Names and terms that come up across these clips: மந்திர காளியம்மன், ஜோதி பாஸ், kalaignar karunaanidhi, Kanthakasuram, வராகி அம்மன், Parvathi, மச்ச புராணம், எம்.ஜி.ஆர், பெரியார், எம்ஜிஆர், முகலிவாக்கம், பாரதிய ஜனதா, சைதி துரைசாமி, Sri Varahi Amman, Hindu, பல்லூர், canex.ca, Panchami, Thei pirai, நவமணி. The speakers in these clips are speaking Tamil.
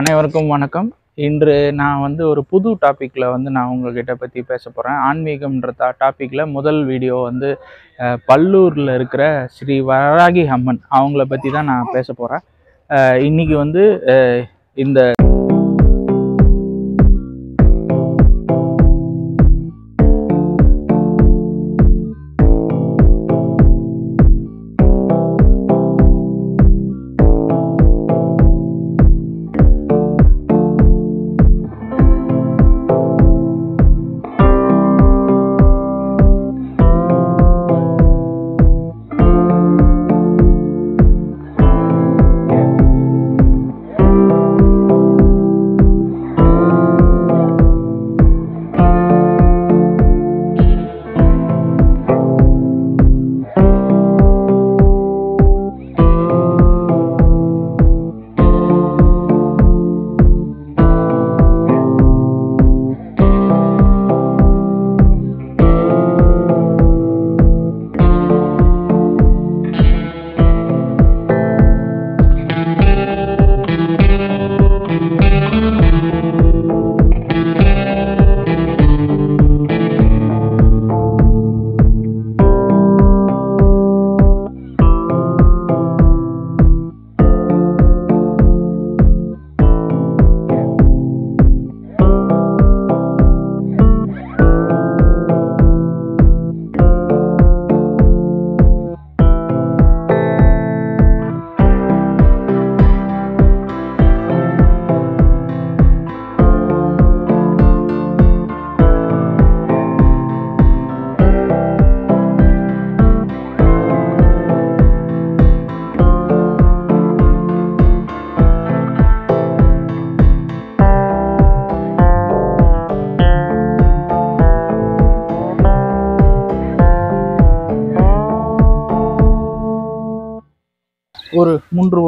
அனைவருக்கும் வணக்கம். இன்று நான் வந்து ஒரு புது டாப்பிக்கில் வந்து நான் உங்கள்கிட்ட பற்றி பேச போகிறேன். ஆன்மீகம்ன்ற டாப்பிக்கில் முதல் வீடியோ வந்து பல்லூரில் இருக்கிற ஸ்ரீ வராகி அம்மன் அவங்கள பற்றி தான் நான் பேச போகிறேன். இன்றைக்கி வந்து இந்த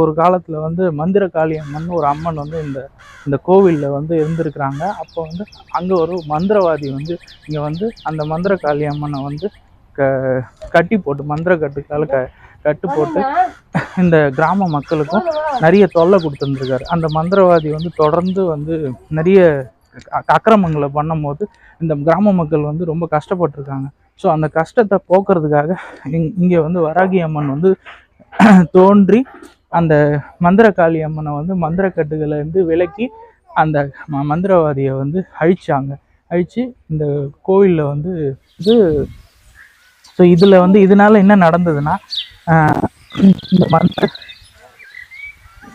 ஒரு காலத்தில் வந்து மந்திர காளியம்மன் ஒரு அம்மன் வந்து இந்த கோவிலில் வந்து இருந்திருக்கிறாங்க. அப்போ வந்து அங்கே ஒரு மந்திரவாதி வந்து இங்கே வந்து அந்த மந்திர காளியம்மனை வந்து கட்டி போட்டு மந்திரக்கட்டுக்கால கட்டு போட்டு இந்த கிராம மக்களுக்கும் நிறைய தொல்லை கொடுத்துருந்துருக்காரு. அந்த மந்திரவாதி வந்து தொடர்ந்து வந்து நிறைய அக்கிரமங்களை பண்ணும் போது இந்த கிராம மக்கள் வந்து ரொம்ப கஷ்டப்பட்டுருக்காங்க. ஸோ அந்த கஷ்டத்தை போக்குறதுக்காக இங்கே வந்து வராகி அம்மன் வந்து தோன்றி அந்த மந்திர காளியம்மனை வந்து மந்திரக்கட்டுகளை வந்து விலக்கி அந்த மந்திரவாதியை வந்து அழித்து இந்த கோயிலில் வந்து இது. ஸோ இதில் வந்து இதனால் என்ன நடந்ததுன்னா இந்த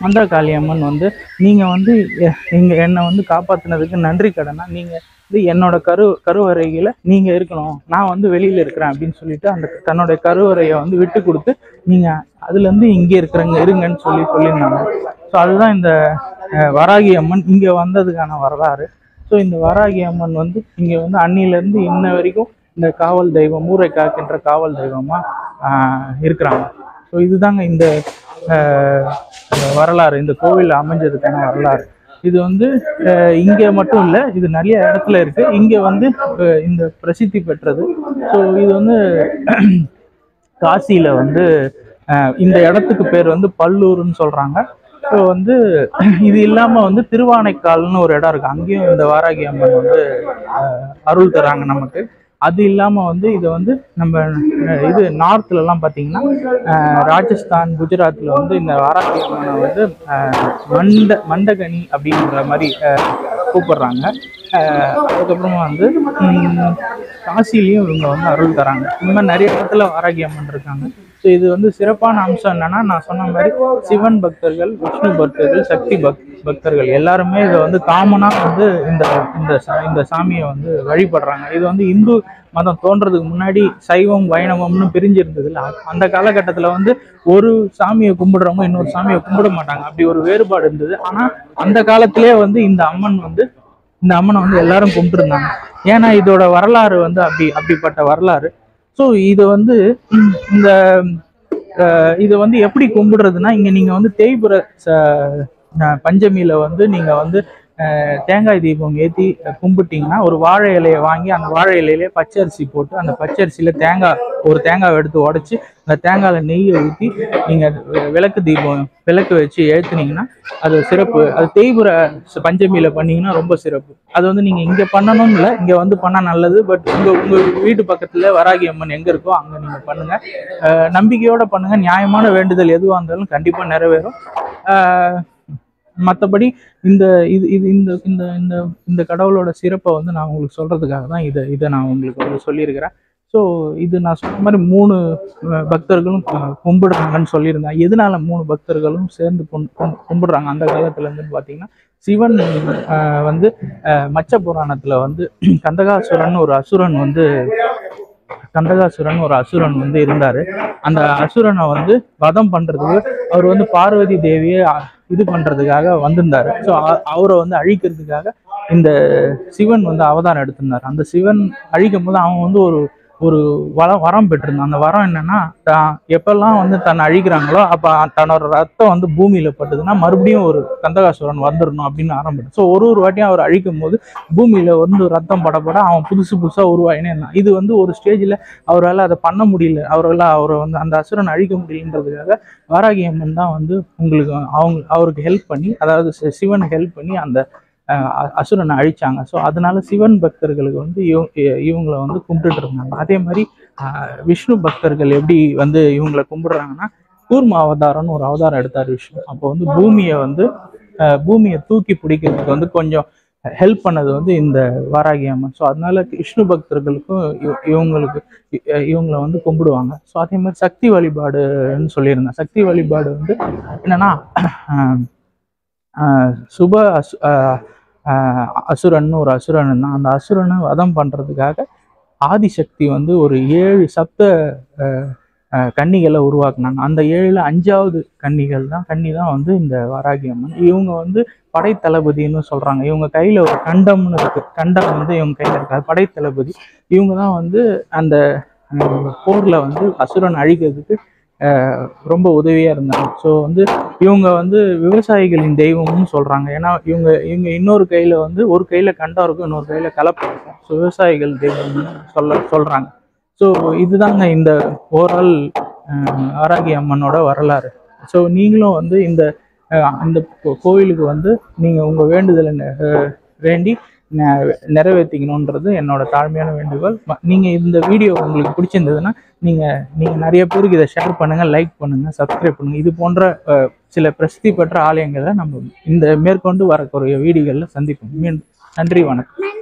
மந்திர காளியம்மன் வந்து நீங்கள் வந்து நீங்கள் என்னை வந்து காப்பாற்றினதுக்கு நன்றி கடனா நீங்கள் வந்து என்னோட கருவறையில் நீங்கள் இருக்கணும், நான் வந்து வெளியில் இருக்கிறேன் அப்படின்னு சொல்லிட்டு அந்த தன்னோடைய கருவறையை வந்து விட்டு கொடுத்து நீங்கள் அதுலேருந்து இங்கே இருங்கன்னு சொல்லியிருந்தாங்க. ஸோ அதுதான் இந்த வராகி அம்மன் இங்கே வந்ததுக்கான வரலாறு. ஸோ இந்த வராகி அம்மன் வந்து இங்கே வந்து அன்னிலேருந்து இன்ன வரைக்கும் இந்த காவல் தெய்வம் மூரைக்காக்கின்ற காவல் தெய்வமாக இருக்கிறாங்க. ஸோ இதுதாங்க இந்த வரலாறு, இந்த கோவில் அமைஞ்சதுக்கான வரலாறு. இது வந்து இங்கே மட்டும் இல்லை, இது நிறைய இடத்துல இருக்குது. இங்கே வந்து இந்த பிரசித்தி பெற்றது. ஸோ இது வந்து காசியில் வந்து இந்த இடத்துக்கு பேர் வந்து பல்லூர்னு சொல்கிறாங்க. ஸோ வந்து இது இல்லாமல் வந்து திருவானைக்கால்னு ஒரு இடம் இருக்குது, அங்கேயும் இந்த வராகி அம்மன் வந்து அருள் தராங்க நமக்கு. அது இல்லாமல் வந்து இதை வந்து நம்ம இது நார்த்துலலாம் பார்த்திங்கன்னா ராஜஸ்தான் குஜராத்தில் வந்து இந்த வராகி அம்மனை வந்து மண்டகனி அப்படின்ற மாதிரி கூப்பிட்றாங்க. அதுக்கப்புறமா வந்து காசிலையும் இவங்க வந்து அருள் தராங்க. இந்த மாதிரி நிறைய இடத்துல வராகி அம்மன் இருக்காங்க. ஸோ இது வந்து சிறப்பான அம்சம் என்னென்னா, நான் சொன்ன மாதிரி சிவன் பக்தர்கள், விஷ்ணு பக்தர்கள், சக்தி பக்தர்கள் எல்லாருமே இதை வந்து காமனாக வந்து இந்த சாமியை வந்து வழிபடுறாங்க. இது வந்து இந்து மதம் தோன்றதுக்கு முன்னாடி சைவம் வைணவம்னு பிரிஞ்சிருந்தது. அந்த காலகட்டத்தில் வந்து ஒரு சாமியை கும்பிடுறவங்க இன்னொரு சாமியை கும்பிட மாட்டாங்க, அப்படி ஒரு வேறுபாடு இருந்தது. ஆனால் அந்த காலத்திலே வந்து இந்த அம்மனை வந்து எல்லாரும் கும்பிட்டுருந்தாங்க. ஏன்னா இதோட வரலாறு வந்து அப்படிப்பட்ட வரலாறு. ஸோ இதை வந்து இதை வந்து எப்படி கும்பிடுறதுன்னா, இங்கே நீங்கள் வந்து தேய்புர பஞ்சமியில் வந்து நீங்கள் வந்து தேங்காய் தீபம் ஏற்றி கும்பிட்டிங்கன்னா ஒரு வாழை இலையை வாங்கி அந்த வாழை இலையிலே பச்சரிசி போட்டு அந்த பச்சரிசியில் ஒரு தேங்காய் எடுத்து உடச்சி அந்த தேங்காயில் நெய்யை ஊற்றி நீங்கள் விளக்கு வச்சு ஏற்றுனீங்கன்னா அது சிறப்பு. அது தேய்புர பஞ்சமியில் பண்ணிங்கன்னா ரொம்ப சிறப்பு. அது வந்து நீங்கள் இங்கே பண்ணணும்னு இல்லை, இங்கே வந்து பண்ணால் நல்லது. பட் உங்கள் வீட்டு பக்கத்தில் வராகி அம்மன் எங்கே இருக்கோ அங்கே நீங்கள் பண்ணுங்கள், நம்பிக்கையோடு பண்ணுங்கள். நியாயமான வேண்டுதல் எதுவாக இருந்தாலும் கண்டிப்பாக நிறைவேறும். மற்றபடி இந்த கடவுளோட சிறப்பை வந்து நான் உங்களுக்கு சொல்கிறதுக்காக தான் இதை நான் உங்களுக்கு வந்து சொல்லியிருக்கிறேன். ஸோ இது நான் சொன்ன மாதிரி 3 பக்தர்களும் கும்பிடுறாங்கன்னு சொல்லியிருந்தேன். எதனால 3 பக்தர்களும் சேர்ந்து கும்பிடுறாங்க அந்த காலத்துலேருந்துன்னு பார்த்தீங்கன்னா, சிவன் வந்து மச்ச புராணத்தில் வந்து கந்தகாசுரன் ஒரு அசுரன் வந்து இருந்தார். அந்த அசுரனை வந்து வதம் பண்ணுறதுக்கு அவர் வந்து பார்வதி தேவியை இது பண்ணுறதுக்காக வந்திருந்தார். ஸோ அவரை வந்து அழிக்கிறதுக்காக இந்த சிவன் வந்து அவதாரம் எடுத்திருந்தார். அந்த சிவன் அழிக்கும் போது அவன் வந்து ஒரு வரம் பெற்றிருந்தான். அந்த வரம் என்னன்னா, எப்பெல்லாம் வந்து தன்னை அழிக்கிறாங்களோ அப்போ தன்னோட ரத்தம் வந்து பூமியில் பட்டுதுன்னா மறுபடியும் ஒரு கந்தகாசுரன் வந்துடணும் அப்படின்னு ஆரம்பிட்டான். ஸோ ஒரு வாட்டியும் அவர் அழிக்கும் போது பூமியில் வந்து ரத்தம் படப்பட அவன் புதுசாக உருவாயினே இருந்தான். இது வந்து ஒரு ஸ்டேஜில் அவரால் அதை பண்ண முடியல, அவரை வந்து அந்த அசுரன் அழிக்க முடியலன்றதுக்காக வாராகி அம்மன் தான் வந்து உங்களுக்கு அவருக்கு ஹெல்ப் பண்ணி, அதாவது சிவனுக்கு ஹெல்ப் பண்ணி அந்த அசுரனை அழிச்சாங்க. ஸோ அதனால சிவன் பக்தர்களுக்கு வந்து இவங்களை வந்து கும்பிட்டுட்டு இருந்தாங்க. அதே மாதிரி விஷ்ணு பக்தர்கள் எப்படி வந்து இவங்களை கும்பிடுறாங்கன்னா, கூர்ம அவதாரம்னு ஒரு அவதாரம் எடுத்தார் விஷ்ணு. அப்போ வந்து பூமியை தூக்கி பிடிக்கிறதுக்கு வந்து கொஞ்சம் ஹெல்ப் பண்ணது வந்து இந்த வாராகி அம்மன். ஸோ அதனால விஷ்ணு பக்தர்களுக்கும் இவங்களை வந்து கும்பிடுவாங்க. ஸோ அதே மாதிரி சக்தி வழிபாடுன்னு சொல்லியிருந்தேன். சக்தி வழிபாடு வந்து என்னன்னா, சுப அசுரன் ஒரு அசுரன் இருந்தான். அந்த அசுரனை வதம் பண்ணுறதுக்காக ஆதிசக்தி வந்து ஒரு 7 சப்த கன்னிகளை உருவாக்குனாங்க. அந்த 7ல் 5வது கன்னி தான் வந்து இந்த வாராகி அம்மன். இவங்க வந்து படைத்தளபதினு சொல்கிறாங்க. இவங்க கையில் ஒரு கண்டம்னு இருக்குது. கண்டம் வந்து இவங்க கையில் இருக்காது, படைத்தளபதி. இவங்க தான் வந்து அந்த போரில் வந்து அசுரன் அழிக்கிறதுக்கு ரொம்ப உதவியாக இருந்தாங்க. ஸோ வந்து இவங்க வந்து விவசாயிகளின் தெய்வம்னு சொல்கிறாங்க. ஏன்னா இவங்க இன்னொரு கையில் வந்து ஒரு கையில் கண்டம் இருக்கும், இன்னொரு கையில் கலப்பு இருக்கும். ஸோ விவசாயிகள் தெய்வம்னு சொல்கிறாங்க. ஸோ இதுதாங்க இந்த ஓரால் வாராகி அம்மனோட வரலாறு. ஸோ நீங்களும் வந்து இந்த கோவிலுக்கு வந்து நீங்கள் உங்கள் வேண்டுதலை வேண்டி நிறைவேற்றிக்கணுன்றது என்னோட தாழ்மையான வேண்டுகோள். நீங்கள் இந்த வீடியோ உங்களுக்கு பிடிச்சிருந்ததுன்னா நீங்கள் நிறைய பேருக்கு இதை ஷேர் பண்ணுங்கள், லைக் பண்ணுங்கள், சப்ஸ்கிரைப் பண்ணுங்கள். இது போன்ற சில பிரசித்தி பெற்ற ஆலயங்களை நம்ம இந்த மேற்கொண்டு வரக்கூடிய வீடியோகளில் சந்திப்போம். நன்றி, வணக்கம்.